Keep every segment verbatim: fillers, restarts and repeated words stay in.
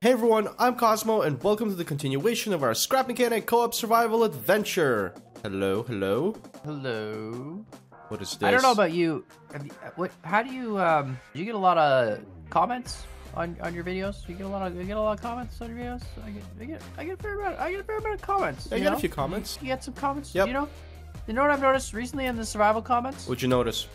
Hey everyone, I'm Cosmo and welcome to the continuation of our Scrap Mechanic co-op survival adventure. Hello, hello. Hello. What is this? I don't know about you. Have you what, how do you, um, do you get a lot of comments on, on your videos? Do you get a lot of, you get a lot of comments on your videos? I get, I get, I get a fair amount, I get a fair amount of comments. I get know? a few comments. You get some comments, yep. you know? You know what I've noticed recently in the survival comments? What'd you notice?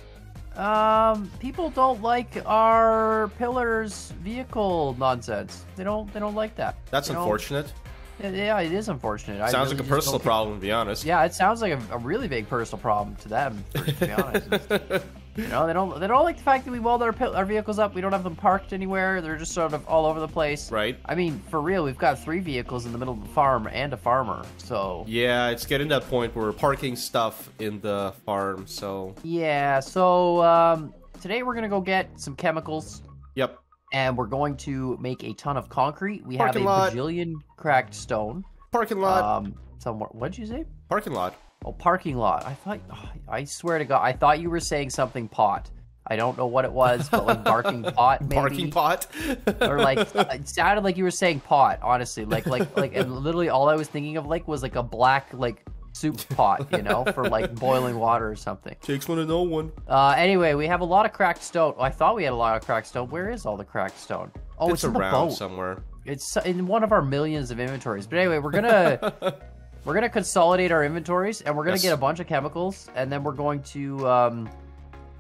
Um, people don't like our pillars vehicle nonsense. They don't. They don't like that. That's they unfortunate. Yeah, it is unfortunate. Sounds I really like a personal problem, to be honest. Yeah, it sounds like a, a really big personal problem to them. To be honest, you know, they don't. They don't like the fact that we weld our our vehicles up. We don't have them parked anywhere. They're just sort of all over the place. Right. I mean, for real, we've got three vehicles in the middle of the farm and a farmer. So. Yeah, it's getting to that point where we're parking stuff in the farm. So. Yeah. So um, today we're gonna go get some chemicals. Yep. And we're going to make a ton of concrete. We Parking have a lot. bajillion cracked stone. Parking lot. Um, somewhere. What'd you say? Parking lot. Oh, parking lot. I thought. Oh, I swear to God, I thought you were saying something pot. I don't know what it was, but like barking pot, maybe. Barking pot. Or like it sounded like you were saying pot. Honestly, like like like and literally all I was thinking of like was like a black like. soup pot, you know, for like boiling water or something. Takes one to know one. Uh, anyway, we have a lot of cracked stone. I thought we had a lot of cracked stone. Where is all the cracked stone? Oh, it's, it's in around the boat. somewhere. It's in one of our millions of inventories. But anyway, we're gonna we're gonna consolidate our inventories, and we're gonna yes. get a bunch of chemicals, and then we're going to um,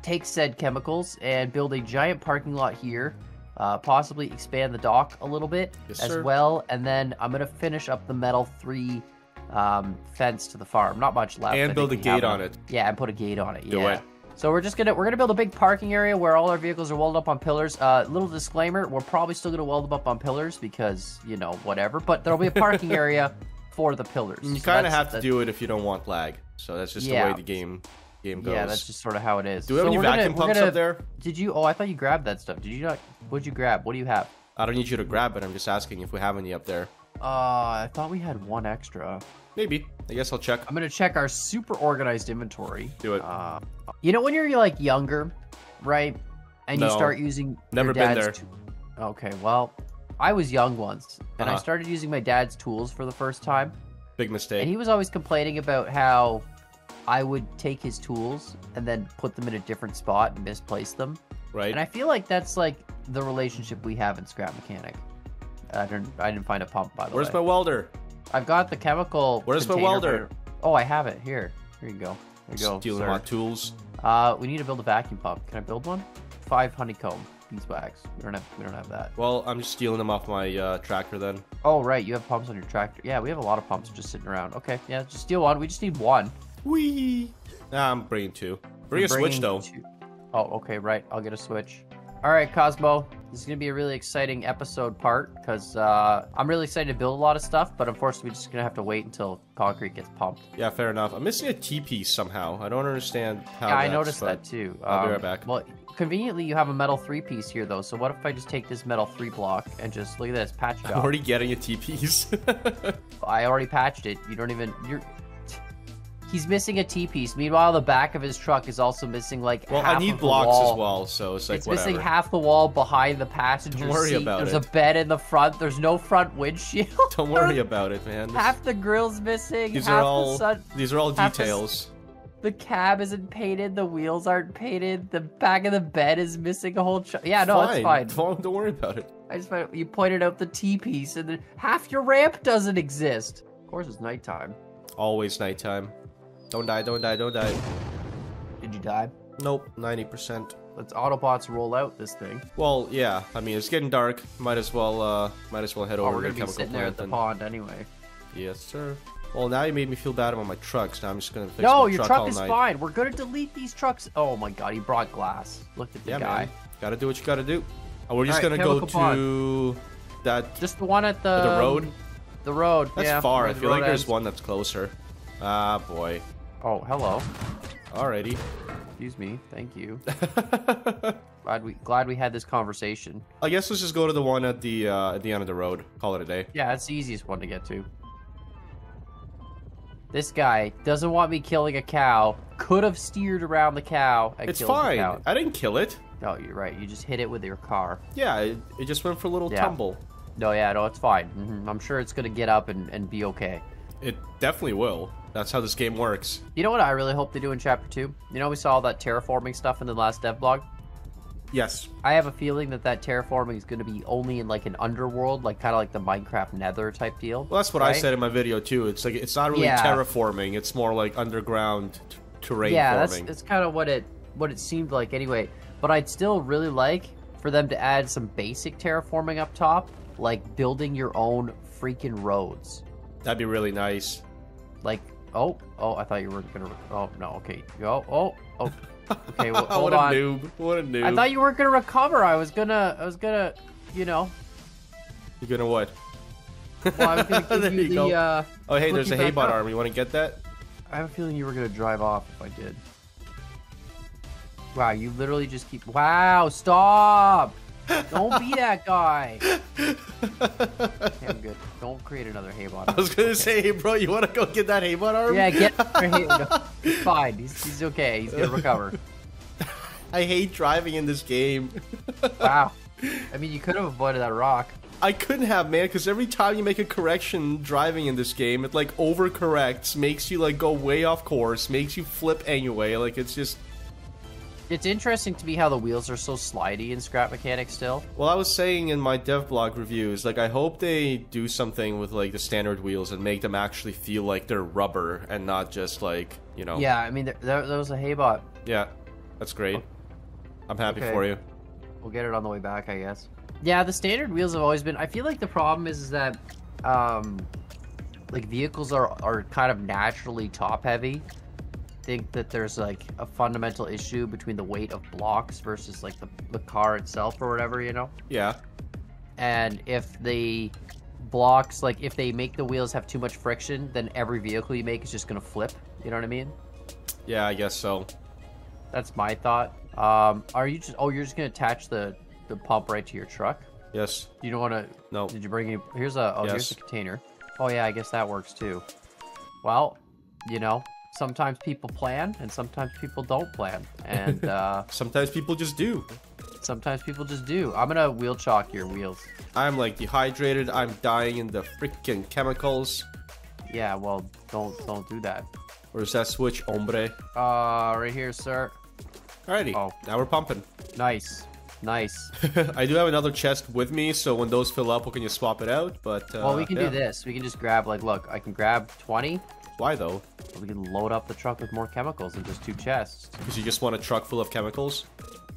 take said chemicals and build a giant parking lot here. Uh, possibly expand the dock a little bit yes, as sir. well, and then I'm gonna finish up the metal three. Um, fence to the farm. Not much left. And build a gate on it. Yeah, and put a gate on it. Yeah. Do it. So we're just gonna we're gonna build a big parking area where all our vehicles are welded up on pillars. Uh, little disclaimer: we're probably still gonna weld them up on pillars because you know whatever. But there'll be a parking area for the pillars. You so kind of have to do it if you don't want lag. So that's just yeah. the way the game game goes. Yeah, that's just sort of how it is. Do we have so any vacuum gonna, pumps gonna, up there? Did you? Oh, I thought you grabbed that stuff. Did you not? What'd you grab? What do you have? I don't need you to grab it. I'm just asking if we have any up there. Uh, I thought we had one extra. Maybe. I guess I'll check. I'm going to check our super organized inventory. Do it. Uh, you know, when you're like younger, right? And no. you start using Never your dad's been there. T okay, well, I was young once and uh-huh. I started using my dad's tools for the first time. Big mistake. And he was always complaining about how I would take his tools and then put them in a different spot and misplace them. Right. And I feel like that's like the relationship we have in Scrap Mechanic. I didn't. I didn't find a pump, by the Where's way. Where's my welder? I've got the chemical. Where's my welder? For... Oh, I have it here. Here you go. There you go. Stealing my tools. Uh, we need to build a vacuum pump. Can I build one? Five honeycomb beeswax. We don't have. We don't have that. Well, I'm just stealing them off my uh, tractor then. Oh right, you have pumps on your tractor. Yeah, we have a lot of pumps just sitting around. Okay, yeah, just steal one. We just need one. Wee. Nah, I'm bringing two. Bring I'm a switch though. Two. Oh, okay, right. I'll get a switch. All right, Cosmo. This is going to be a really exciting episode part because uh, I'm really excited to build a lot of stuff, but unfortunately we're just going to have to wait until concrete gets pumped. Yeah, fair enough. I'm missing a T-piece somehow. I don't understand how Yeah, I noticed that too. I'll um, be right back. Well, conveniently you have a metal three-piece here though, so what if I just take this metal three block and just, look at this, patch it up. I'm already getting a T-piece. I already patched it. You don't even... You're... He's missing a T-piece. Meanwhile, the back of his truck is also missing like well, half I need of the blocks wall. as well, so it's like it's whatever. It's missing half the wall behind the passenger Don't worry seat. About There's it. a bed in the front. There's no front windshield. Don't worry about it, man. This... Half the grill's missing. These half are all. The sun... These are all details. The... the cab isn't painted. The wheels aren't painted. The back of the bed is missing a whole. Tr yeah, no, fine. it's fine. Don't, don't worry about it. I just find... you pointed out the T-piece, and then half your ramp doesn't exist. Of course, it's nighttime. Always nighttime. Don't die, don't die, don't die. Did you die? Nope, ninety percent. Let's Autobots roll out this thing. Well, yeah, I mean, it's getting dark. Might as well, uh, might as well head oh, over to the chemical plant. We're gonna be sitting there at the and... pond anyway. Yes, sir. Well, now you made me feel bad about my trucks. Now I'm just gonna fix no, my truck all night. No, your truck is fine. We're gonna delete these trucks. Oh my God, he brought glass. Look at the yeah, guy. Man. Gotta do what you gotta do. Oh, we're just right, gonna go pond. to that. Just the one at the, the road. The road. That's yeah, far. I feel like ends. there's one that's closer. Ah, boy. Oh, hello. Alrighty. Excuse me. Thank you. glad we glad we had this conversation. I guess let's just go to the one at the uh, at the end of the road. Call it a day. Yeah, that's the easiest one to get to. This guy doesn't want me killing a cow. Could have steered around the cow. And it's killed fine. The cow. I didn't kill it. No, you're right. You just hit it with your car. Yeah, it, it just went for a little yeah. tumble. No, yeah, no, it's fine. Mm-hmm. I'm sure it's gonna get up and, and be okay. It definitely will. That's how this game works. You know what I really hope they do in Chapter two? You know, we saw all that terraforming stuff in the last dev blog. Yes. I have a feeling that that terraforming is going to be only in like an underworld, like kind of like the Minecraft Nether type deal. Well, that's what right? I said in my video too. It's like it's not really yeah. terraforming. It's more like underground t terrain yeah, forming. Yeah, that's, that's kind of what it what it seemed like anyway. But I'd still really like for them to add some basic terraforming up top, like building your own freaking roads. That'd be really nice. Like. Oh, oh, I thought you were going to... Oh, no, okay. Oh, oh, oh. Okay, well, hold what a on. noob. What a noob. I thought you weren't going to recover. I was going to... I was going to, you know... You're going to what? Well, I was going to give you, you the... Go. Uh, oh, hey, there's a haybot arm. You want to get that? I have a feeling you were going to drive off if I did. Wow, you literally just keep... Wow, stop! Don't be that guy. Okay, I'm good. Don't create another haybot. I was gonna okay. say, hey, bro, you wanna go get that haybot arm? Yeah, get no, he's fine. He's, he's okay. He's gonna recover. I hate driving in this game. Wow. I mean, you could have avoided that rock. I couldn't have, man, because every time you make a correction driving in this game, it like overcorrects, makes you like go way off course, makes you flip anyway. Like it's just. It's interesting to me how the wheels are so slidey in Scrap Mechanic still. Well, I was saying in my dev blog reviews, like, I hope they do something with, like, the standard wheels and make them actually feel like they're rubber and not just, like, you know... Yeah, I mean, there, there, there was a haybot. Yeah, that's great. Okay. I'm happy okay. for you. We'll get it on the way back, I guess. Yeah, the standard wheels have always been... I feel like the problem is, is that, um, like, vehicles are, are kind of naturally top-heavy. Think that there's like a fundamental issue between the weight of blocks versus like the, the car itself or whatever, you know? Yeah. And if the blocks, like if they make the wheels have too much friction, then every vehicle you make is just gonna flip. You know what I mean? Yeah, I guess so. That's my thought. Um, are you just, oh, you're just gonna attach the, the pump right to your truck? Yes. You don't wanna, no. Did you bring any, here's a, oh, yes. here's a container. Oh yeah, I guess that works too. Well, you know. Sometimes people plan, and sometimes people don't plan, and uh, sometimes people just do. Sometimes people just do. I'm gonna wheel chalk your wheels. I'm like dehydrated. I'm dying in the freaking chemicals. Yeah, well, don't don't do that. Where's that switch, hombre? Uh, right here, sir. Alrighty. Oh, now we're pumping. Nice, nice. I do have another chest with me, so when those fill up, we can just swap it out. But uh, well, we can yeah. do this. We can just grab like, look, I can grab twenty. Why though? Well, we can load up the truck with more chemicals than just two chests. Because you just want a truck full of chemicals?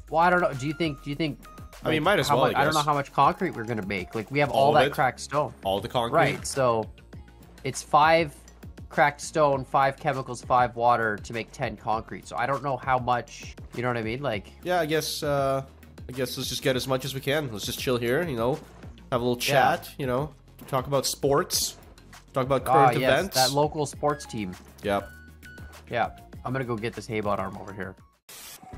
Well, I don't know. Do you think? Do you think? I like, mean, might as well. Much, I, guess. I don't know how much concrete we're gonna make. Like we have all, all that it? cracked stone. All the concrete. Right. So it's five cracked stone, five chemicals, five water to make ten concrete. So I don't know how much. You know what I mean? Like. Yeah, I guess. Uh, I guess let's just get as much as we can. Let's just chill here. You know, have a little chat. Yeah. You know, talk about sports. Talk about current ah, yes, events. That local sports team. Yep. Yeah. I'm gonna go get this haybot arm over here.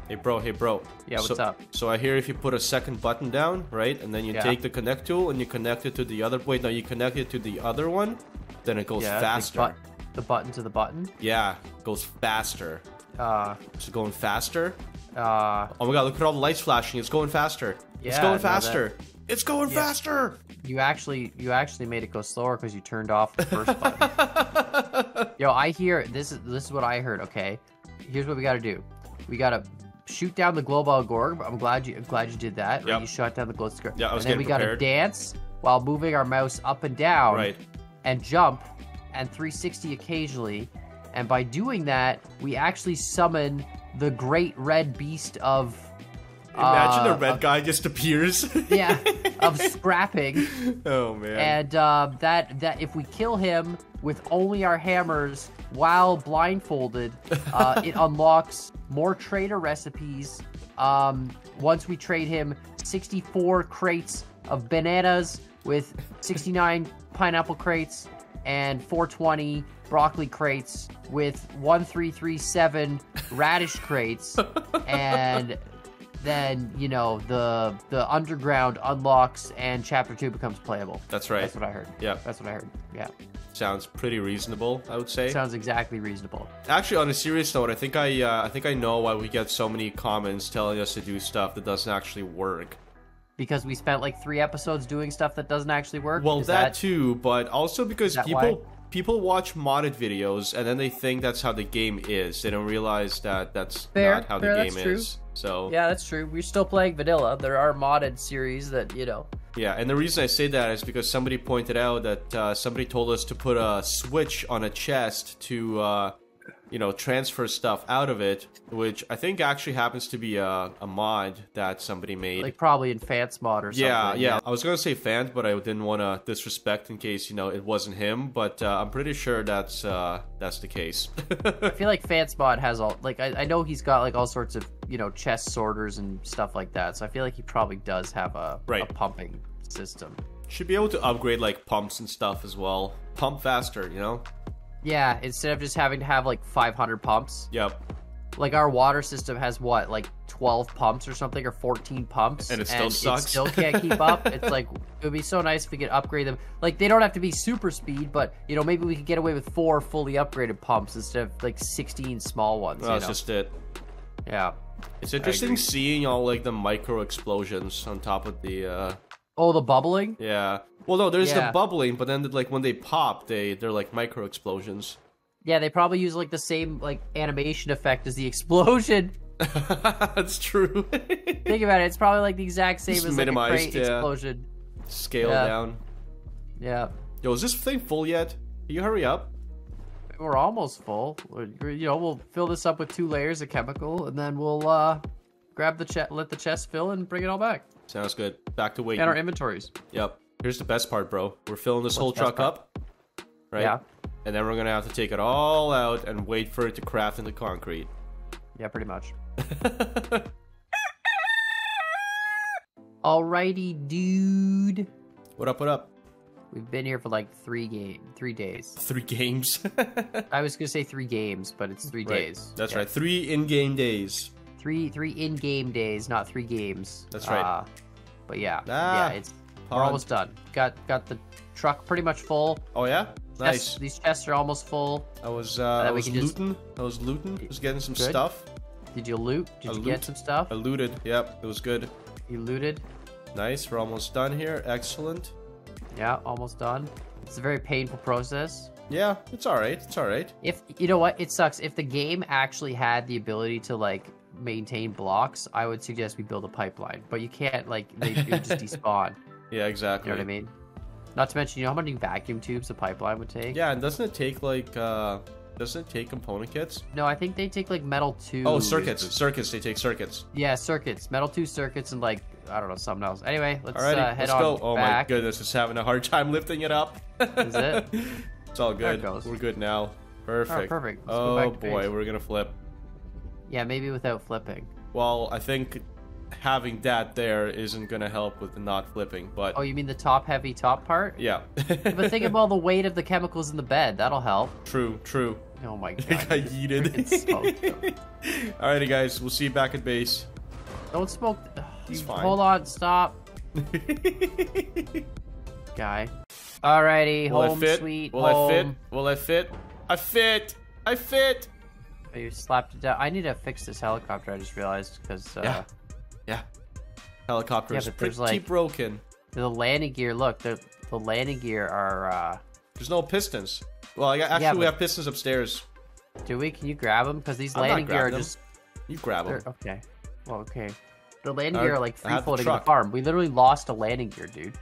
Hey bro, hey bro. Yeah, what's so, up? So I hear if you put a second button down, right? And then you yeah. take the connect tool and you connect it to the other wait, no, you connect it to the other one, then it goes yeah, faster. Like but, the button to the button? Yeah, it goes faster. Uh it's going faster. Uh oh my god, look at all the lights flashing, it's going faster. Yeah, it's going faster. That. It's going yeah. faster. You actually, you actually made it go slower because you turned off the first button. Yo, I hear this is this is what I heard. Okay, here's what we got to do. We got to shoot down the global gorg. I'm glad you I'm glad you did that. Yep. Right? You shot down the global gorg. Yeah, I was getting prepared. And then we got to dance while moving our mouse up and down. Right. And jump, and three sixty occasionally, and by doing that, we actually summon the great red beast of. Imagine uh, a red uh, guy just appears. Yeah, of scrapping. Oh man. And uh, that that if we kill him with only our hammers while blindfolded, uh, it unlocks more trader recipes. Um, once we trade him sixty-four crates of bananas with sixty-nine pineapple crates and four twenty broccoli crates with one three three seven radish crates and. Then you know the the underground unlocks and chapter two becomes playable. That's right. That's what I heard. Yeah. That's what I heard. Yeah. Sounds pretty reasonable, I would say. Sounds exactly reasonable. Actually, on a serious note, I think I uh, I think I know why we get so many comments telling us to do stuff that doesn't actually work. because we spent like three episodes doing stuff that doesn't actually work? Well, that, that too, but also because people why? people watch modded videos and then they think that's how the game is. They don't realize that that's fair, not how fair, the game is. True. So yeah, that's true. We're still playing vanilla. There are modded series that, you know. Yeah, and the reason I say that is because somebody pointed out that uh, somebody told us to put a switch on a chest to, uh, you know, transfer stuff out of it, which I think actually happens to be a, a mod that somebody made. Like probably in Fant's mod or something. Yeah, yeah. yeah. I was going to say Fant, but I didn't want to disrespect in case, you know, it wasn't him. But uh, I'm pretty sure that's uh, that's the case. I feel like Fant's mod has all, like, I, I know he's got like all sorts of, you know, chest sorters and stuff like that. So I feel like he probably does have a, right. a pumping system. Should be able to upgrade like pumps and stuff as well. Pump faster, you know? Yeah, instead of just having to have like five hundred pumps. Yep. Like our water system has what, like twelve pumps or something, or fourteen pumps, and it still and sucks. It still can't keep up. It's like, it would be so nice if we could upgrade them. Like they don't have to be super speed, but you know, maybe we could get away with four fully upgraded pumps instead of like sixteen small ones. Well, you that's know? just it. Yeah. It's interesting seeing all like the micro explosions on top of the. Uh... Oh, the bubbling? Yeah. Well, no, there's yeah. the bubbling, but then like when they pop, they they're like micro explosions. Yeah, they probably use like the same like animation effect as the explosion. That's true. Think about it; it's probably like the exact same Just as like, a crate yeah. explosion. Scale yeah. down. Yeah. Yo, is this thing full yet? Can you hurry up? We're almost full. We're, you know, we'll fill this up with two layers of chemical, and then we'll uh, grab the chest, let the chest fill, and bring it all back. Sounds good. Back to waiting. And our inventories. Yep. Here's the best part, bro. We're filling this What's whole truck part? up, right? Yeah. And then we're going to have to take it all out and wait for it to craft into concrete. Yeah, pretty much. Alrighty, dude. What up, what up? We've been here for like three game, three days. Three games? I was going to say three games, but it's three right. days. That's yeah. right. Three in-game days. Three three in-game days, not three games. That's right. Uh, but yeah, ah, yeah, it's we're almost done. Got got the truck pretty much full. Oh yeah, chests, nice. These chests are almost full. I was uh, I was looting. Just... I was looting. I was getting some good. stuff. Did you loot? Did I you loot. get some stuff? I looted. Yep, it was good. You looted. Nice. We're almost done here. Excellent. Yeah, almost done. It's a very painful process. Yeah, it's all right. It's all right. If you know what, it sucks. If the game actually had the ability to like. maintain blocks, I would suggest we build a pipeline, but you can't, like, they do just despawn. Yeah, exactly. You know what I mean? Not to mention, you know how many vacuum tubes a pipeline would take? Yeah, and doesn't it take, like, uh, doesn't it take component kits? No, I think they take, like, metal tubes. Oh, circuits. Circuits. They take circuits. Yeah, circuits. Metal tube circuits and, like, I don't know, something else. Anyway, let's Alrighty, uh, head let's on go. Oh, back. my goodness, it's having a hard time lifting it up. Is it? It's all good. It We're good now. Perfect. Oh, perfect. Let's oh, boy, page. we're gonna flip. Yeah, maybe without flipping. Well, I think having that there isn't going to help with the not flipping, but... Oh, you mean the top-heavy top part? Yeah. But think of all the weight of the chemicals in the bed. That'll help. True, true. Oh, my God. I got yeeted. Alrighty, guys. We'll see you back at base. Don't smoke... It's fine. Hold on. Stop. Guy. Alrighty. Will home, I fit? sweet Will home. I fit? Will I fit? I fit! I fit! You slapped it down. I need to fix this helicopter, I just realized, because... Uh, yeah. Yeah. Helicopter is yeah, pretty like, broken. The landing gear, look, the, the landing gear are... Uh... There's no pistons. Well, I, actually, yeah, we have pistons upstairs. Do we? Can you grab them? Because these I'm landing gear are them. just... You grab them. Okay. Well, okay. The landing I, gear are, like, free-floating in the farm. We literally lost a landing gear, dude.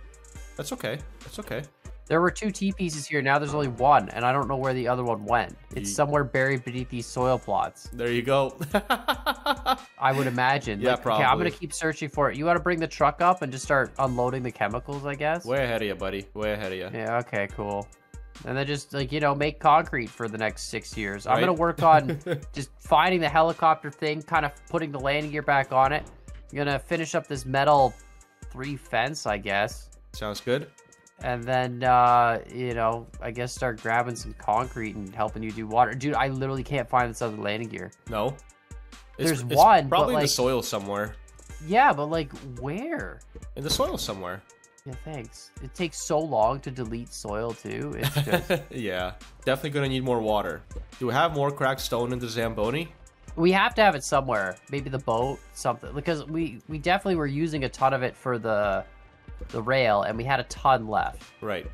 That's okay. That's okay. There were two T-pieces here, now there's only one, and I don't know where the other one went. It's somewhere buried beneath these soil plots. There you go. I would imagine. Yeah, like, probably. Okay, I'm going to keep searching for it. You want to bring the truck up and just start unloading the chemicals, I guess? Way ahead of you, buddy. Way ahead of you. Yeah, okay, cool. And then just, like, you know, make concrete for the next six years. Right? I'm going to work on just finding the helicopter thing, kind of putting the landing gear back on it. I'm going to finish up this metal three fence, I guess. Sounds good. And then, uh, you know, I guess start grabbing some concrete and helping you do water. Dude, I literally can't find this other landing gear. No. It's, There's it's one, probably but, like, in the soil somewhere. Yeah, but, like, where? In the soil somewhere. Yeah, thanks. It takes so long to delete soil, too. It's just... Yeah. Definitely going to need more water. Do we have more cracked stone in the Zamboni? We have to have it somewhere. Maybe the boat, something. Because we, we definitely were using a ton of it for the the rail, and we had a ton left. Right.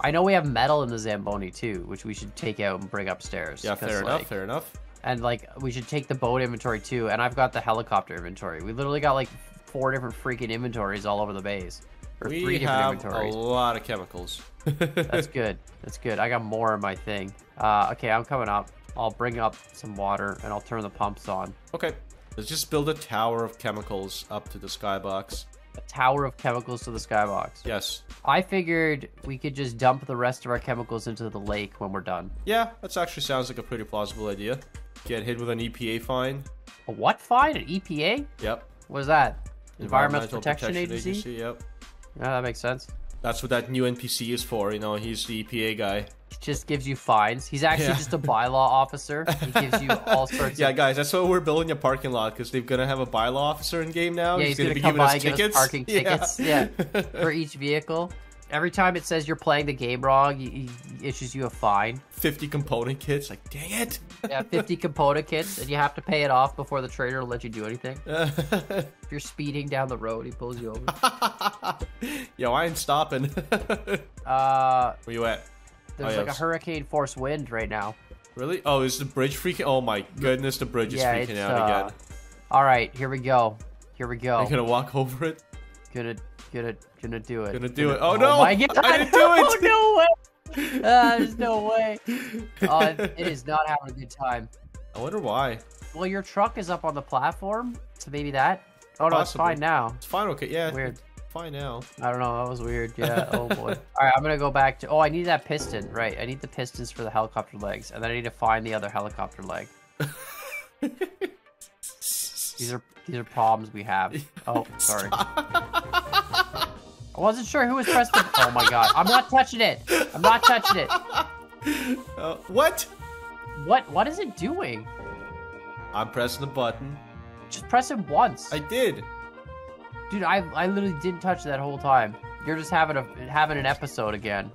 I know we have metal in the Zamboni, too, which we should take out and bring upstairs. Yeah, fair enough, like, fair enough. And, like, we should take the boat inventory, too. And I've got the helicopter inventory. We literally got, like, four different freaking inventories all over the base. Or we three different inventories. We have a lot of chemicals. That's good. That's good. I got more in my thing. Uh, okay, I'm coming up. I'll bring up some water, and I'll turn the pumps on. Okay. Let's just build a tower of chemicals up to the skybox. A tower of chemicals to the skybox. Yes. I figured we could just dump the rest of our chemicals into the lake when we're done. Yeah, that actually sounds like a pretty plausible idea. Get hit with an E P A fine. A what fine? An E P A? Yep. What is that? Environmental, Environmental Protection, Protection Agency? Agency? Yep. Yeah, that makes sense. That's what that new N P C is for, you know, he's the E P A guy. He just gives you fines. He's actually yeah. just a bylaw officer. He gives you all sorts yeah, of... Yeah, guys, that's why we're building a parking lot, because they're going to have a bylaw officer in-game now. Yeah, he's, he's going to be giving us tickets. Give us parking tickets, yeah. yeah, for each vehicle. Every time it says you're playing the game wrong, he issues you a fine. fifty component kits, like, dang it! Yeah, fifty component kits, and you have to pay it off before the trader will let you do anything. If you're speeding down the road, he pulls you over. Yo, I ain't stopping. uh, Where you at? There's oh, like yeah. a hurricane force wind right now. Really? Oh, is the bridge freaking? Oh my goodness, the bridge is yeah, freaking out uh... again. All right, here we go. Here we go. Are you gonna walk over it? Gonna, gonna, gonna do it. Gonna do gonna... it. Oh, oh no! My God. I didn't do it. Oh no way! Uh, there's no way. Uh, it is not having a good time. I wonder why. Well, your truck is up on the platform, so maybe that. Oh no, Possibly. It's fine now. It's fine. Okay, yeah. Weird. Fine now. I don't know. That was weird. Yeah. Oh boy. All right, I'm gonna go back to. Oh, I need that piston. Right. I need the pistons for the helicopter legs, and then I need to find the other helicopter leg. These are these are problems we have. Oh, sorry. I wasn't sure who was pressing. Oh my God! I'm not touching it. I'm not touching it. Uh, what? What? What is it doing? I'm pressing the button. Just press it once. I did. Dude, I I literally didn't touch that whole time. You're just having a having an episode again.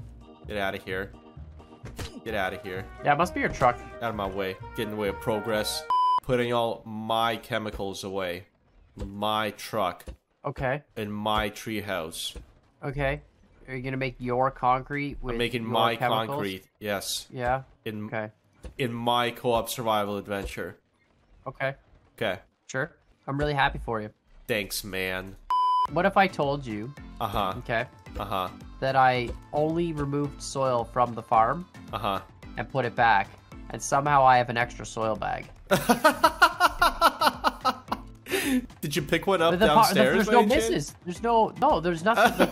Get out of here. Get out of here. Yeah, it must be your truck. Out of my way. Get in the way of progress. Putting all my chemicals away. My truck. Okay. In my treehouse. Okay. Are you gonna make your concrete with I'm making your my chemicals? Concrete, yes. Yeah? In, okay. In my co-op survival adventure. Okay. Okay. Sure. I'm really happy for you. Thanks, man. What if I told you... Uh-huh. Okay. Uh-huh. That I only removed soil from the farm. Uh-huh. And put it back. And somehow I have an extra soil bag. Did you pick one up the downstairs? There's no misses. There's no... No, there's nothing.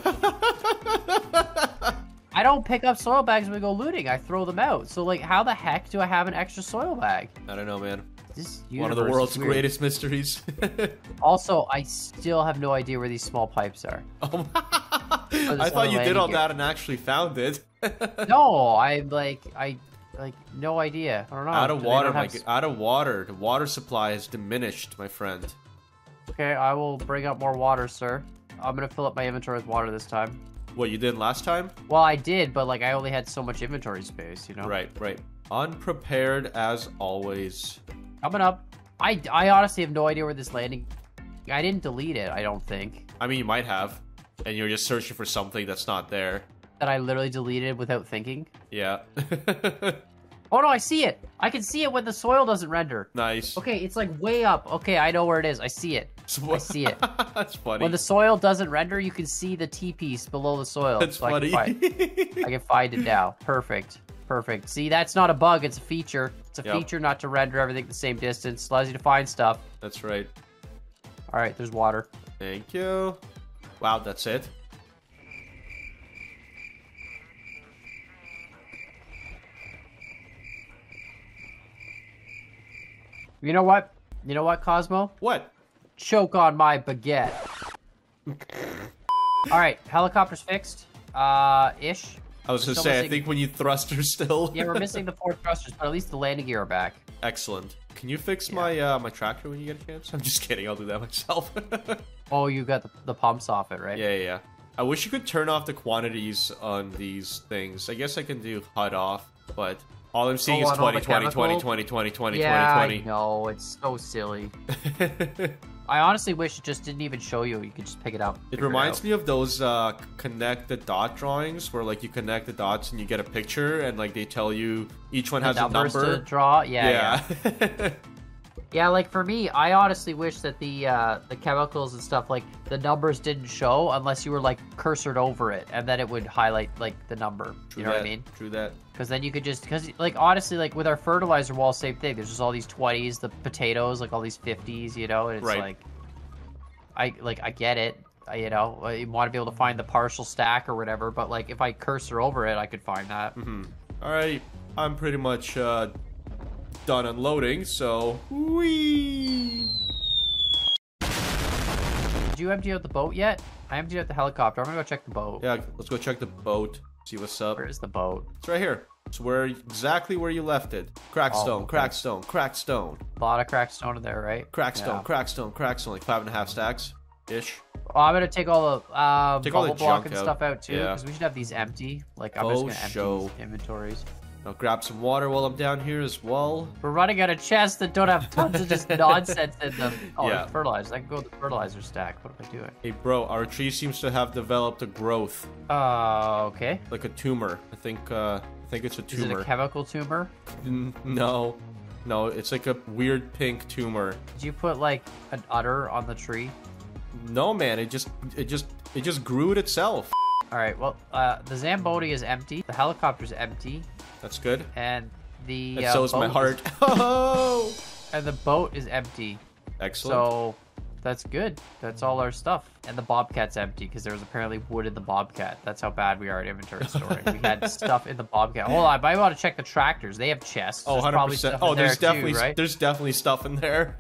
I don't pick up soil bags when we go looting. I throw them out. So, like, how the heck do I have an extra soil bag? I don't know, man. This one of the world's greatest mysteries. Also, I still have no idea where these small pipes are. Oh, I thought you did all that and actually found it. No, I'm like... I. Like, no idea. I don't know. Out of water, my have... out of water. The water supply has diminished, my friend. Okay, I will bring up more water, sir. I'm gonna fill up my inventory with water this time. What, you did last time? Well, I did, but, like, I only had so much inventory space, you know? Right, right. Unprepared, as always. Coming up. I, I honestly have no idea where this landing... I didn't delete it, I don't think. I mean, you might have. And you're just searching for something that's not there. That I literally deleted without thinking. Yeah. Oh no, I see it. I can see it when the soil doesn't render. Nice. Okay, it's like way up. Okay, I know where it is. I see it. I see it. That's funny. When the soil doesn't render, you can see the T-piece below the soil. That's so funny. I can, find, I can find it now. Perfect. Perfect. See, that's not a bug. It's a feature. It's a yep. feature not to render everything the same distance. Allows you to find stuff. That's right. All right, there's water. Thank you. Wow, that's it. You know what? You know what, Cosmo? What? Choke on my baguette. All right, helicopter's fixed. Uh, ish. I was gonna say, missing... I think we need thrusters still. Yeah, we're missing the four thrusters, but at least the landing gear are back. Excellent. Can you fix yeah. my uh, my tractor when you get a chance? I'm just kidding. I'll do that myself. Oh, you got the, the pumps off it, right? Yeah, yeah, yeah. I wish you could turn off the quantities on these things. I guess I can do H U D off, but All I'm seeing is twenty, twenty, twenty, twenty, twenty, twenty, twenty, twenty. Yeah, I know. It's so silly. I honestly wish it just didn't even show you. You could just pick it up. It reminds me of those uh, connect the dot drawings where like you connect the dots and you get a picture and like they tell you each one has a number to draw. Yeah. Yeah. Yeah. Yeah, like for me, I honestly wish that the uh, the chemicals and stuff, like the numbers didn't show unless you were like cursored over it, and then it would highlight like the number. True, you know that, what I mean? True that. Because then you could just, because like honestly, like with our fertilizer wall, same thing. There's just all these twenties, the potatoes, like all these fifties, you know. And it's right. like, I like I get it, I, you know, you want to be able to find the partial stack or whatever, but like if I cursor over it, I could find that. Mm-hmm. All right, I'm pretty much. Uh... done unloading, so whee. Did you empty out the boat yet? I emptied out the helicopter. I'm gonna go check the boat. Yeah, let's go check the boat. See what's up. Where is the boat? It's right here. It's where exactly where you left it. Crackstone, oh, okay. crackstone, crackstone. A lot of crackstone in there, right? Crackstone, yeah. crackstone, crackstone. Like five and a half stacks ish. Oh, I'm gonna take all the um, take bubble all the block and out. stuff out too, because yeah. we should have these empty. Like I'm oh, just gonna show. empty these inventories. I'll grab some water while I'm down here as well. We're running out of chests that don't have tons of just nonsense in them. Oh, yeah. fertilizer. I can go with the fertilizer stack. What am I doing? Hey, bro, our tree seems to have developed a growth. Uh, okay. Like a tumor. I think uh, I think it's a tumor. Is it a chemical tumor? N no. No, it's like a weird pink tumor. Did you put, like, an udder on the tree? No, man. It just, it just, it just grew it itself. All right, well, uh, the Zamboni is empty. The helicopter's empty. That's good. And the and uh, so is my heart. Is... Oh! And the boat is empty. Excellent. So that's good. That's all our stuff. And the Bobcat's empty because there was apparently wood in the Bobcat. That's how bad we are at inventory storing. We had stuff in the Bobcat. Hold on, I might want to check the tractors. They have chests. Oh, one hundred percent. Oh, there's there definitely too, right? there's definitely stuff in there.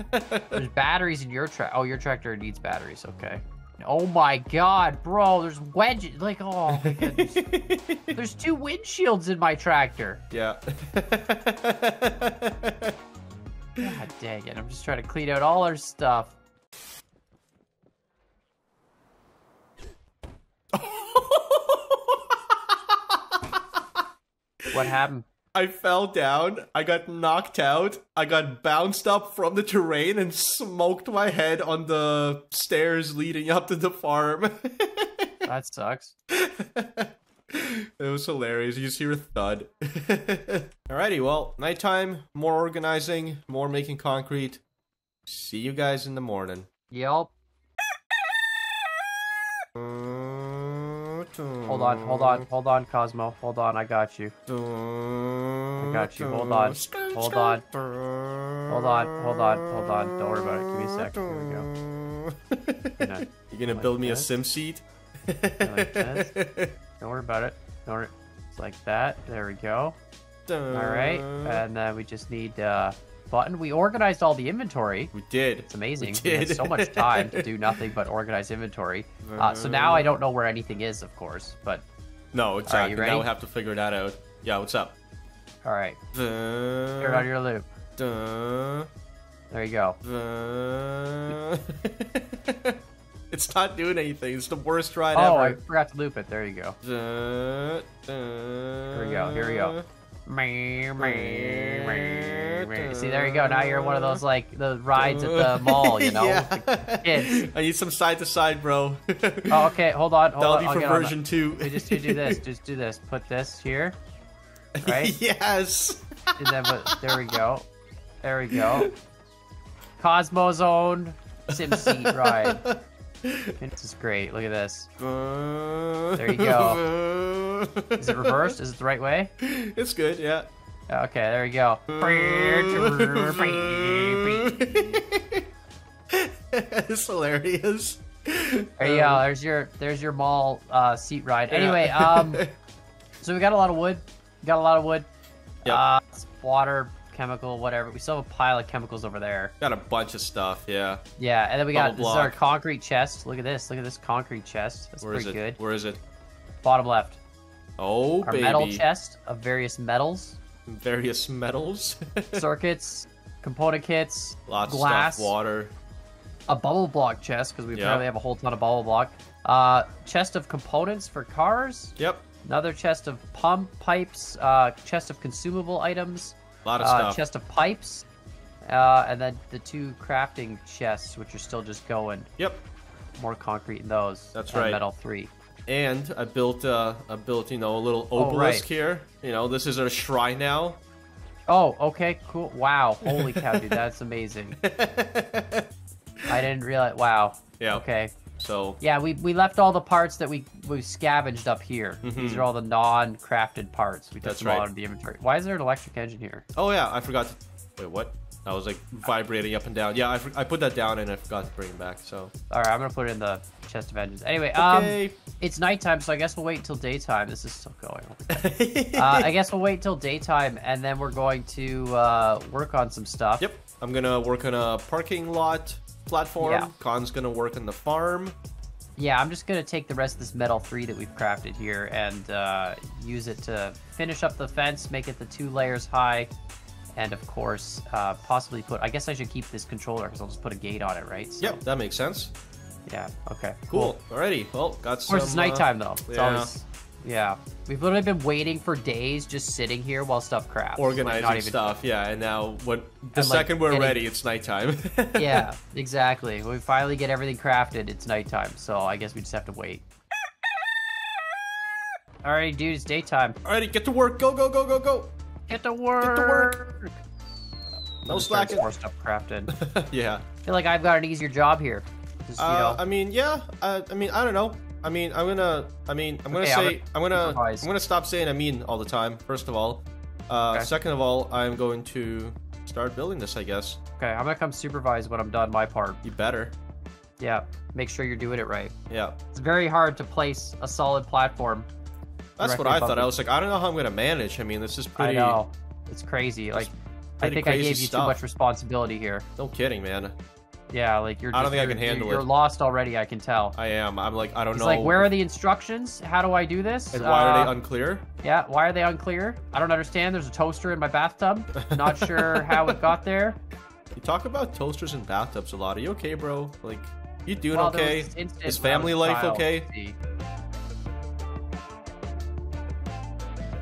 There's batteries in your tractor. Oh, your tractor needs batteries. Okay. Oh my god, bro, there's wedges. Like, oh my goodness. There's two windshields in my tractor. Yeah. God dang it. I'm just trying to clean out all our stuff. What happened? I fell down, I got knocked out, I got bounced up from the terrain and smoked my head on the stairs leading up to the farm. That sucks. It was hilarious. You just hear a thud. Alrighty, well, nighttime, more organizing, more making concrete. See you guys in the morning. Yep. Hold on, hold on, hold on, Cosmo. Hold on, I got you. I got you. Hold on, hold on, hold on, hold on, hold on. Don't worry about it. Give me a sec. Here we go. You're gonna, You're gonna like build me this. a sim seat? Like this. Don't worry about it. Don't worry. It's like that. There we go. All right, and then we just need uh, button. We organized all the inventory. We did. It's amazing. We, did. we had so much time to do nothing but organize inventory. Uh, so now I don't know where anything is, of course, but... No, exactly. Right, now we have to figure that out. Yeah, what's up? All right. Duh. Turn on your loop. Duh. There you go. It's not doing anything. It's the worst ride oh, ever. Oh, I forgot to loop it. There you go. Duh. Duh. Here we go. Here we go. See, there you go. Now you're one of those, like, the rides at the mall, you know? Yeah. Kids. I need some side to side, bro. Oh, okay. Hold on. Hold That'll on. be for version two. We just you do this. Just do this. Put this here. Right? Yes. And then, but, there we go. There we go. Cosmo's own sim seat ride. This is great. Look at this. There you go. Is it reversed? Is it the right way? It's good, yeah. Okay, there you go. It's hilarious. There you go. There's your there's your mall uh, seat ride. Anyway, yeah. um, so we got a lot of wood. We got a lot of wood. Yep. Uh, water. Chemical, whatever. We still have a pile of chemicals over there. Got a bunch of stuff, yeah. Yeah, and then we Double got this block. is our concrete chest. Look at this. Look at this concrete chest. That's Where pretty is it? good. Where is it? Bottom left. Oh, our baby. metal chest of various metals. Various metals. Circuits, component kits, lots glass, of stuff, water. A bubble block chest because we yep. apparently have a whole ton of bubble block. Uh, chest of components for cars. Yep. Another chest of pump pipes, uh, chest of consumable items, a lot of uh, stuff. Chest of pipes, uh, and then the two crafting chests, which are still just going. Yep. More concrete in those. That's right. Metal three. And I built, uh, I built, you know, a little obelisk oh, right. here. You know, this is our shrine now. Oh, okay, cool. Wow, holy cow, dude, that's amazing. I didn't realize. Wow. Yeah. Okay. So. Yeah, we we left all the parts that we we scavenged up here. Mm-hmm. These are all the non-crafted parts. We took them all out of the inventory. Why is there an electric engine here? Oh yeah, I forgot. To... Wait, what? I was like vibrating up and down. Yeah, I, I put that down and I forgot to bring it back. So. All right, I'm gonna put it in the chest of engines. Anyway, okay. um, it's nighttime, so I guess we'll wait until daytime. This is still going. uh, I guess we'll wait until daytime, and then we're going to uh, work on some stuff. Yep, I'm gonna work on a parking lot platform. Yeah. Khan's gonna work on the farm. Yeah, I'm just gonna take the rest of this metal three that we've crafted here and uh, use it to finish up the fence, make it the two layers high. And of course, uh, possibly put, I guess I should keep this controller because I'll just put a gate on it, right? So, yep, that makes sense. Yeah, okay. Cool, cool. Alrighty, well, got some... Of course, some, it's nighttime uh, though. It's yeah. Always, yeah. We've literally been waiting for days just sitting here while stuff crafts. Organizing like, stuff, even... yeah, and now when the and, second like, we're getting... ready, it's nighttime. Yeah, exactly. When we finally get everything crafted, it's nighttime, so I guess we just have to wait. Alrighty, dude, it's daytime. Alrighty, get to work, go, go, go, go, go! Get to work! Get to work! No slacking. More stuff crafted. Yeah. I feel like I've got an easier job here. Just, you uh, know. I mean, yeah. I, I mean, I don't know. I mean, I'm gonna. I mean, I'm gonna okay, say. I'm gonna. Surprise. I'm gonna stop saying I mean all the time. First of all. Uh, okay. Second of all, I'm going to start building this, I guess. Okay. I'm gonna come supervise when I'm done my part. You better. Yeah. Make sure you're doing it right. Yeah. It's very hard to place a solid platform. That's what I thought. Me. I was like, I don't know how I'm going to manage. I mean, this is pretty... I know. It's crazy. Like, I think I gave you stuff. too much responsibility here. No kidding, man. Yeah, like, you're just... I don't think I can handle it. You're lost already, I can tell. I am. I'm like, I don't He's know. It's like, where are the instructions? How do I do this? And why uh, are they unclear? Yeah, why are they unclear? I don't understand. There's a toaster in my bathtub. Not sure how it got there. You talk about toasters and bathtubs a lot. Are you okay, bro? Like, you doing well, okay? Is family life okay?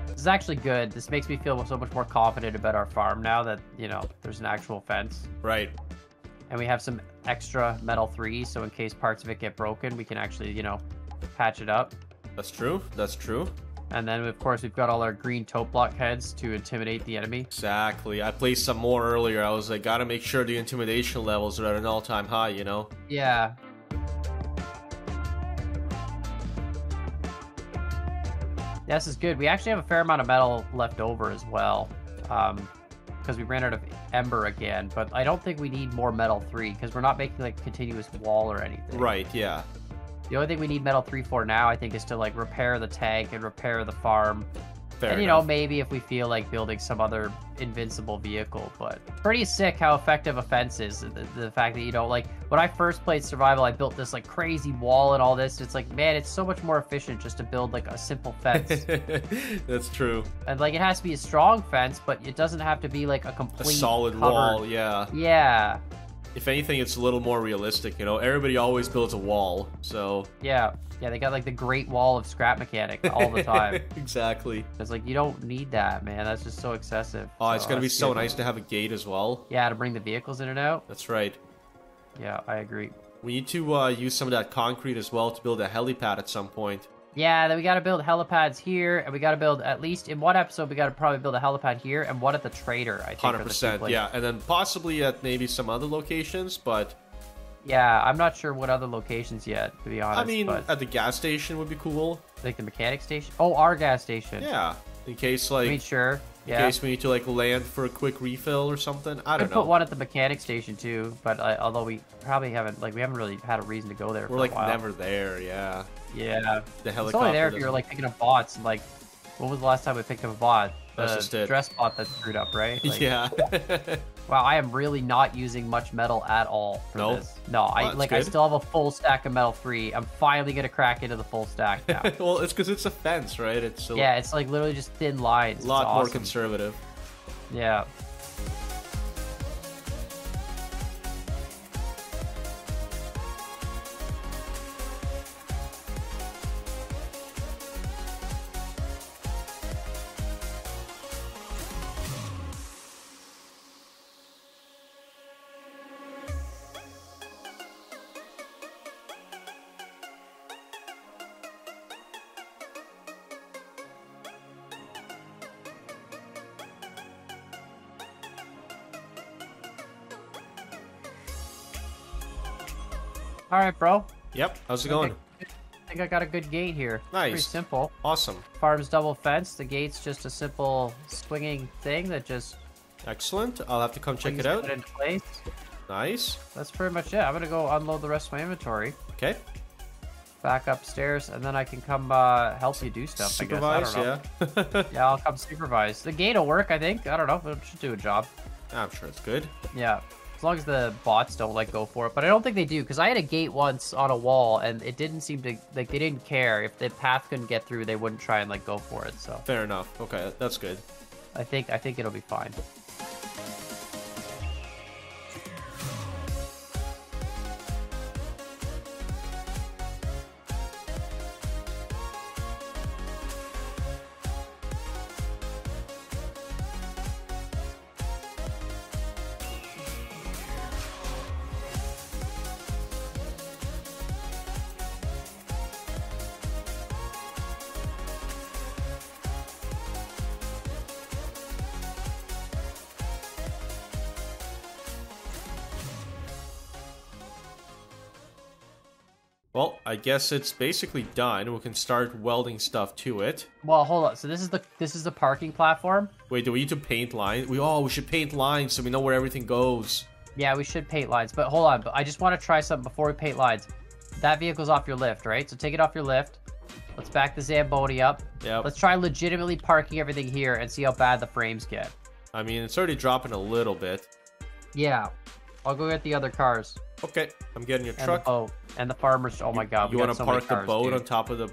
This is actually good. This makes me feel so much more confident about our farm now that, you know, there's an actual fence. Right. And we have some extra metal three, so in case parts of it get broken, we can actually, you know, patch it up. That's true. That's true. And then, of course, we've got all our green tote block heads to intimidate the enemy. Exactly. I placed some more earlier. I was like, gotta make sure the intimidation levels are at an all-time high, you know? Yeah. Yeah, this is good. We actually have a fair amount of metal left over as well, um, because we ran out of ember again. But I don't think we need more metal three because we're not making like continuous wall or anything. Right. Yeah. The only thing we need metal three for now, I think, is to like repair the tank and repair the farm. Fair and you enough. know maybe if we feel like building some other invincible vehicle, but it's pretty sick how effective a fence is. The, the fact that you know, like when I first played survival, I built this like crazy wall and all this. It's like, man, it's so much more efficient just to build like a simple fence. That's true. And like it has to be a strong fence, but it doesn't have to be like a complete a solid covered... wall. Yeah. Yeah. If anything, it's a little more realistic. You know, everybody always builds a wall, so yeah. Yeah, they got like the Great Wall of Scrap Mechanic all the time. Exactly. It's like you don't need that, man. That's just so excessive. Oh, so it's gonna be so good. Nice to have a gate as well. Yeah, to bring the vehicles in and out. That's right. Yeah, I agree. We need to uh, use some of that concrete as well to build a helipad at some point. Yeah, then we gotta build helipads here, and we gotta build at least in one episode. We gotta probably build a helipad here and one at the trader. I think. Hundred percent. Yeah, and then possibly at maybe some other locations, but. Yeah, I'm not sure what other locations yet, to be honest. I mean, but... at the gas station would be cool. Like the mechanic station? Oh, our gas station. Yeah, in case, like... I mean, sure, yeah. In case we need to, like, land for a quick refill or something. I don't know. We could put one at the mechanic station, too, but uh, although we probably haven't, like, we haven't really had a reason to go there for a while. We're, like, never there, yeah. Yeah. The helicopter. It's only there if you're, like, picking up bots. And, like, when was the last time we picked up a bot? That's just it. Dress bot that's screwed up, right? Like, yeah. Wow, I am really not using much metal at all for nope. this. No, I oh, like good. I still have a full stack of metal three. I'm finally gonna crack into the full stack now. Well, it's because it's a fence, right? It's a, yeah, it's like literally just thin lines. A lot awesome. more conservative. Yeah. All right, bro. Yep. How's it going? I think I got a good gate here. Nice. Pretty simple. Awesome. Farm's double fenced. The gate's just a simple swinging thing that just. Excellent. I'll have to come check it out. It into place. Nice. That's pretty much it. I'm gonna go unload the rest of my inventory. Okay. Back upstairs, and then I can come uh, help you do stuff. Supervise, I guess. I don't know. Yeah. Yeah, I'll come supervise. The gate'll work, I think. I don't know. It should do a job. I'm sure it's good. Yeah. As long as the bots don't like go for it, but I don't think they do, because I had a gate once on a wall and it didn't seem to, like, they didn't care if the path couldn't get through, they wouldn't try and like go for it. So fair enough. Okay, that's good. I think I think it'll be fine. Well, I guess it's basically done. We can start welding stuff to it. Well, hold on. So this is the this is the parking platform. Wait, do we need to paint lines? We oh, we should paint lines so we know where everything goes. Yeah, we should paint lines. But hold on, but I just want to try something before we paint lines. That vehicle's off your lift, right? So take it off your lift. Let's back the Zamboni up. Yeah. Let's try legitimately parking everything here and see how bad the frames get. I mean, it's already dropping a little bit. Yeah. I'll go get the other cars. Okay, I'm getting your and truck. Oh, and the farmers. Oh my God! You, you want to so park cars, the boat dude. on top of the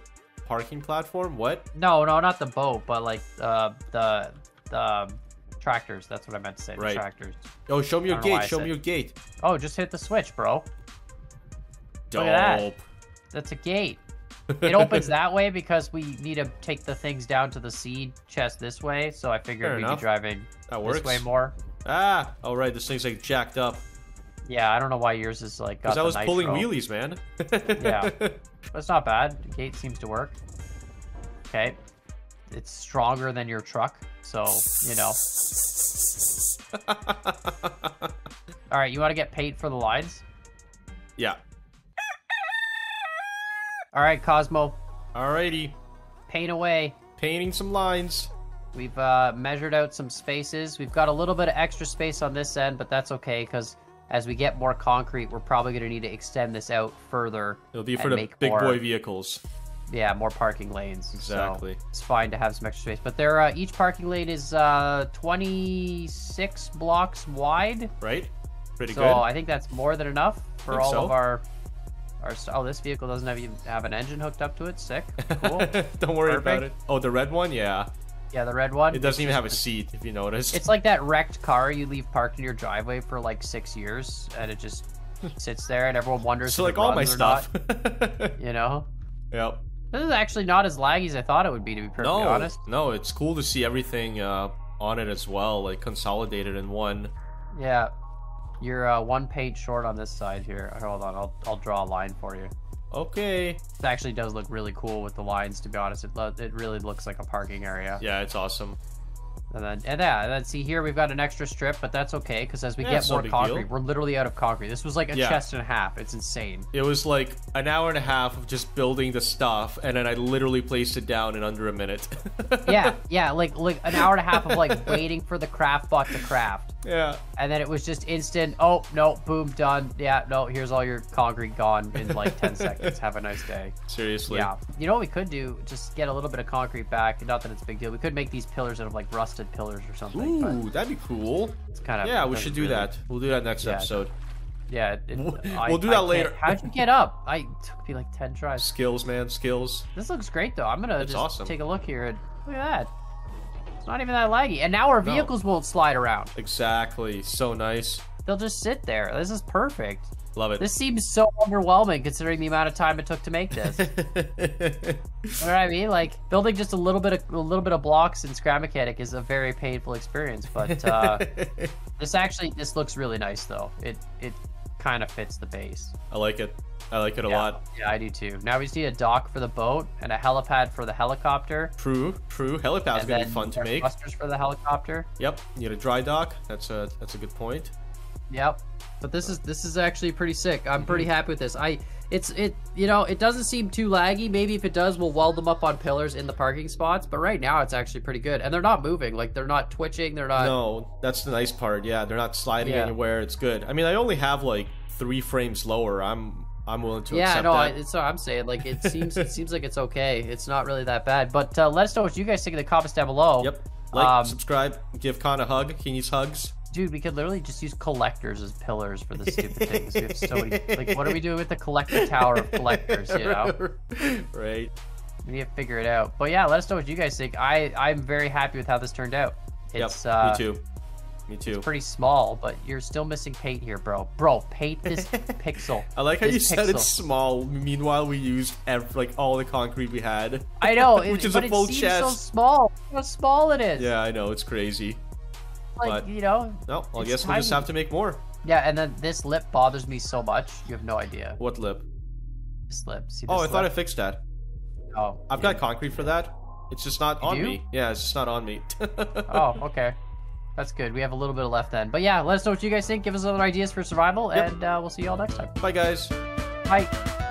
parking platform? What? No, no, not the boat, but like uh, the the tractors. That's what I meant to say. Right. The tractors. Oh, show me your gate. Show me your gate. Oh, just hit the switch, bro. Dope. Look at that. That's a gate. It opens that way because we need to take the things down to the seed chest this way. So I figured Fair we'd enough. be driving that works. this way more. Ah, all right. This thing's like jacked up. Yeah, I don't know why yours is like. Because I was pulling wheelies, man. Yeah, that's not bad. The gate seems to work. Okay, it's stronger than your truck, so you know. All right, you want to get paid for the lines? Yeah. All right, Cosmo. Alrighty. Paint away. Painting some lines. We've uh, measured out some spaces. We've got a little bit of extra space on this end, but that's okay because. As we get more concrete, we're probably going to need to extend this out further. It'll be for the big more, boy vehicles. Yeah, more parking lanes. Exactly. So it's fine to have some extra space. But there, uh, each parking lane is uh, twenty-six blocks wide. Right. Pretty so good. So I think that's more than enough for all so. of our... our. Oh, this vehicle doesn't have, even have an engine hooked up to it. Sick. Cool. Don't worry Perfect. about it. Oh, the red one? Yeah. Yeah, the red one. It doesn't even have a seat, if you notice. It's like that wrecked car you leave parked in your driveway for like six years, and it just sits there, and everyone wonders. So if like it all my stuff, not, you know. Yep. This is actually not as laggy as I thought it would be, to be perfectly no, honest. No, it's cool to see everything uh, on it as well, like consolidated in one. Yeah, you're uh, one page short on this side here. Hold on, I'll I'll draw a line for you. Okay. It actually does look really cool with the lines, to be honest. It, it really looks like a parking area. Yeah, it's awesome. And then, and yeah, and then see here we've got an extra strip, but that's okay, because as we yeah, get more concrete, deal. we're literally out of concrete. This was like a yeah. chest and a half. It's insane. It was like an hour and a half of just building the stuff, and then I literally placed it down in under a minute. yeah, yeah, like, like an hour and a half of like waiting for the craft bot to craft. Yeah. And then it was just instant, oh, no, boom, done. Yeah, no, here's all your concrete gone in like ten seconds. Have a nice day. Seriously. Yeah. You know what we could do? Just get a little bit of concrete back. Not that it's a big deal. We could make these pillars out of like rusted pillars or something. Ooh, that'd be cool. It's kind of Yeah, we should do really... that. We'll do that next yeah, episode. Yeah. It, we'll I, do that I later. How'd you get up? I took me like ten tries. Skills, man. Skills. This looks great, though. I'm going to just awesome. take a look here. And look at that. It's not even that laggy. And now our vehicles no. won't slide around. Exactly. So nice. They'll just sit there. This is perfect. Love it. This seems so overwhelming considering the amount of time it took to make this. You know what I mean? Like building just a little bit of a little bit of blocks in Scrap Mechanic is a very painful experience, but uh, this actually this looks really nice though. It it kind of fits the base. I like it. I like it a yeah. lot. Yeah, I do too. Now we just need a dock for the boat and a helipad for the helicopter. True, true. Helipad's gonna be fun to make. Thrusters for the helicopter. Yep. You need a dry dock. That's a that's a good point. Yep. But this is this is actually pretty sick. I'm pretty happy with this. I it's it you know, it doesn't seem too laggy. Maybe if it does, we'll weld them up on pillars in the parking spots, but right now it's actually pretty good. And they're not moving, like they're not twitching, they're not. No, that's the nice part. Yeah, they're not sliding yeah. anywhere. It's good. I mean, I only have like three frames lower. I'm I'm willing to yeah, accept no, that. Yeah, no, it's I'm saying like it seems it seems like it's okay. It's not really that bad. But uh, let us know what you guys think in the comments down below. Yep. Like, um, subscribe, give Khan a hug. He needs hugs. Dude, we could literally just use collectors as pillars for the stupid things. We have so many. Like, what are we doing with the collector tower of collectors, you know? Right. We need to figure it out. But yeah, let us know what you guys think. I, I'm very happy with how this turned out. It's, yep, uh, me too. Me too. It's pretty small, but you're still missing paint here, bro. Bro, paint this pixel. I like how you pixel. said it's small. Meanwhile, we used every, like all the concrete we had. I know, which it, is but a full it seems chest. So small. Look how small it is. Yeah, I know. It's crazy. Like, but, you know, no, well, I guess we'll just have to make more. Yeah, and then this lip bothers me so much. You have no idea. What lip? This lip. See this oh, I lip? thought I fixed that. Oh, I've yeah. got concrete for that. It's just not you on do? me. Yeah, it's just not on me. Oh, okay. That's good. We have a little bit of left then. But yeah, let us know what you guys think. Give us other ideas for survival, yep. and uh, we'll see you all next time. Bye, guys. Bye.